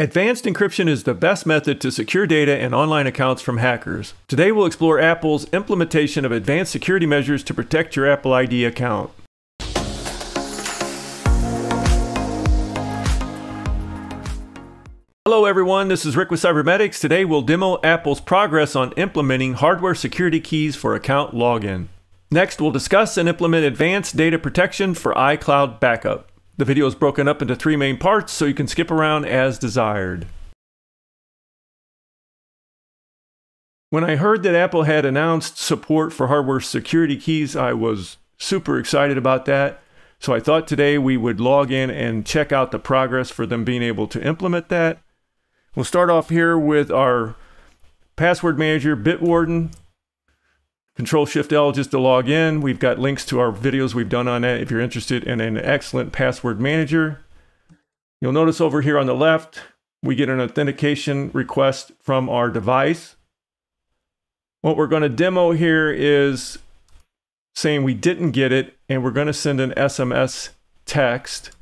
Advanced encryption is the best method to secure data and online accounts from hackers. Today we'll explore Apple's implementation of advanced security measures to protect your Apple ID account. Hello everyone, this is Rick with CyberMedics. Today we'll demo Apple's progress on implementing hardware security keys for account login. Next, we'll discuss and implement advanced data protection for iCloud backup. The video is broken up into three main parts, so you can skip around as desired. When I heard that Apple had announced support for hardware security keys, I was super excited about that. So I thought today we would log in and check out the progress for them being able to implement that. We'll start off here with our password manager, Bitwarden. Control-Shift-L just to log in. We've got links to our videos we've done on that if you're interested in an excellent password manager. You'll notice over here on the left, we get an authentication request from our device. What we're going to demo here is saying we didn't get it, and we're going to send an SMS text.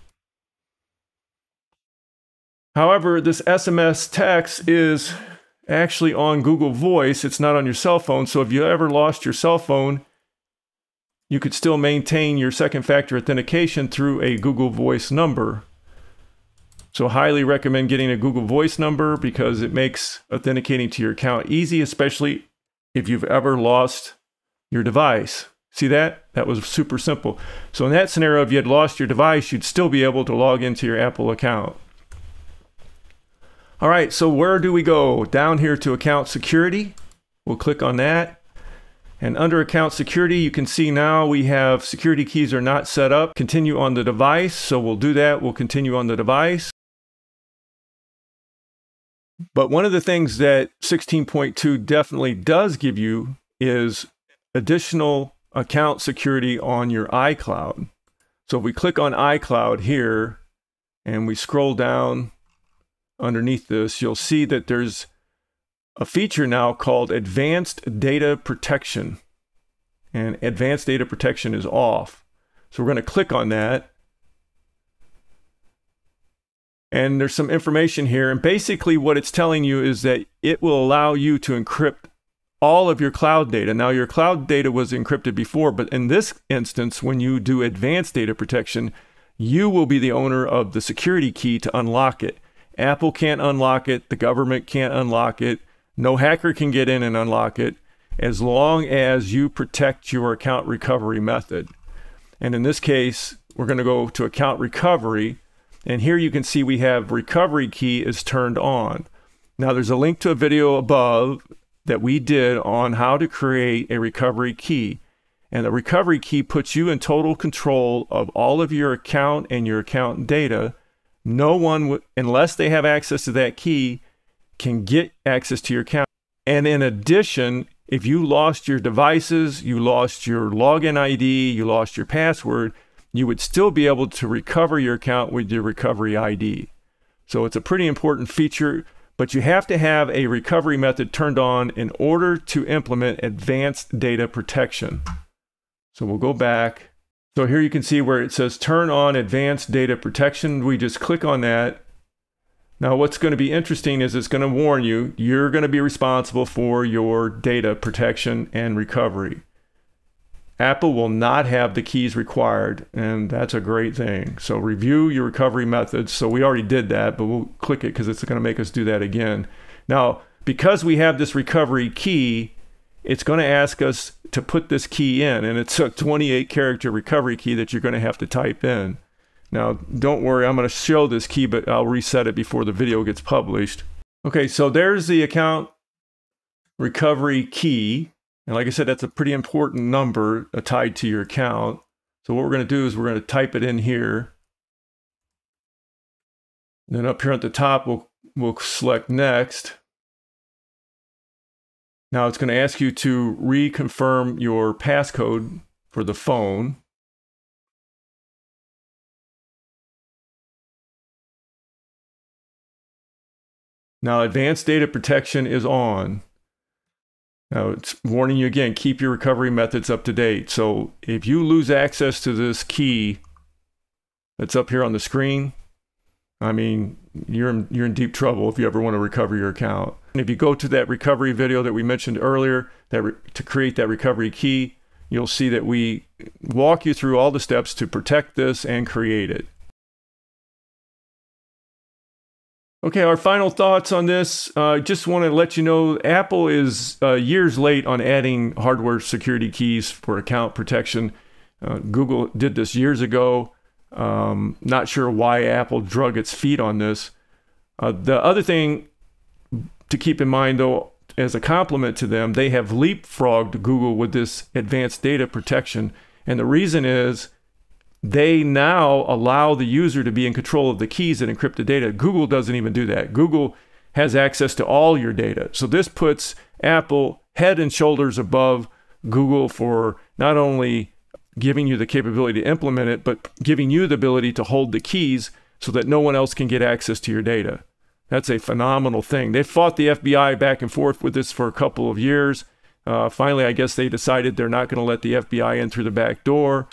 However, this SMS text is actually on Google Voice, it's not on your cell phone. So if you ever lost your cell phone, you could still maintain your second factor authentication through a Google Voice number. So highly recommend getting a Google Voice number because it makes authenticating to your account easy, especially if you've ever lost your device. See that? That was super simple. So in that scenario, if you had lost your device, you'd still be able to log into your Apple account. All right, so where do we go? Down here to Account Security. We'll click on that. And under Account Security, you can see now we have security keys are not set up. Continue on the device. So we'll do that. We'll continue on the device. But one of the things that 16.2 definitely does give you is additional account security on your iCloud. So if we click on iCloud here and we scroll down, underneath this, you'll see that there's a feature now called Advanced Data Protection. And Advanced Data Protection is off. So we're going to click on that. And there's some information here. And basically what it's telling you is that it will allow you to encrypt all of your cloud data. Now your cloud data was encrypted before, but in this instance, when you do Advanced Data Protection, you will be the owner of the security key to unlock it. Apple can't unlock it, the government can't unlock it, no hacker can get in and unlock it, as long as you protect your account recovery method. And in this case, we're going to go to account recovery, and here you can see we have recovery key is turned on. Now there's a link to a video above that we did on how to create a recovery key. And the recovery key puts you in total control of all of your account and your account data. No one, unless they have access to that key, can get access to your account. And in addition, if you lost your devices, you lost your login ID, you lost your password, you would still be able to recover your account with your recovery ID. So it's a pretty important feature, but you have to have a recovery method turned on in order to implement advanced data protection. So we'll go back. So here you can see where it says turn on advanced data protection. We just click on that. Now what's going to be interesting is it's going to warn you, you're going to be responsible for your data protection and recovery. Apple will not have the keys required, and that's a great thing. So review your recovery methods. So we already did that, but we'll click it because it's going to make us do that again. Now, because we have this recovery key, it's going to ask us to put this key in, and it's a 28-character recovery key that you're going to have to type in. Now, don't worry, I'm going to show this key, but I'll reset it before the video gets published. Okay, so there's the account recovery key. And like I said, that's a pretty important number tied to your account. So what we're going to do is we're going to type it in here. Then up here at the top, we'll select Next. Now it's going to ask you to reconfirm your passcode for the phone. Now advanced data protection is on. Now it's warning you again, keep your recovery methods up to date. So if you lose access to this key that's up here on the screen, I mean, you're in deep trouble if you ever want to recover your account. And if you go to that recovery video that we mentioned earlier, to create that recovery key, you'll see that we walk you through all the steps to protect this and create it. Okay, our final thoughts on this. Just want to let you know, Apple is years late on adding hardware security keys for account protection. Google did this years ago. Not sure why Apple drug its feet on this. The other thing to keep in mind, though, as a compliment to them, they have leapfrogged Google with this advanced data protection. And the reason is they now allow the user to be in control of the keys and encrypted data. Google doesn't even do that. Google has access to all your data. So this puts Apple head and shoulders above Google for not only giving you the capability to implement it, but giving you the ability to hold the keys so that no one else can get access to your data. That's a phenomenal thing. They fought the FBI back and forth with this for a couple of years. Finally, I guess they decided they're not going to let the FBI in through the back door.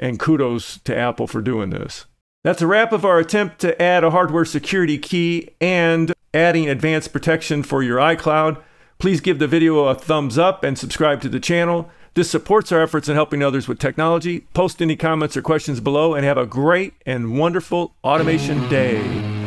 And kudos to Apple for doing this. That's a wrap of our attempt to add a hardware security key and adding advanced protection for your iCloud. Please give the video a thumbs up and subscribe to the channel. This supports our efforts in helping others with technology. Post any comments or questions below and have a great and wonderful automation day.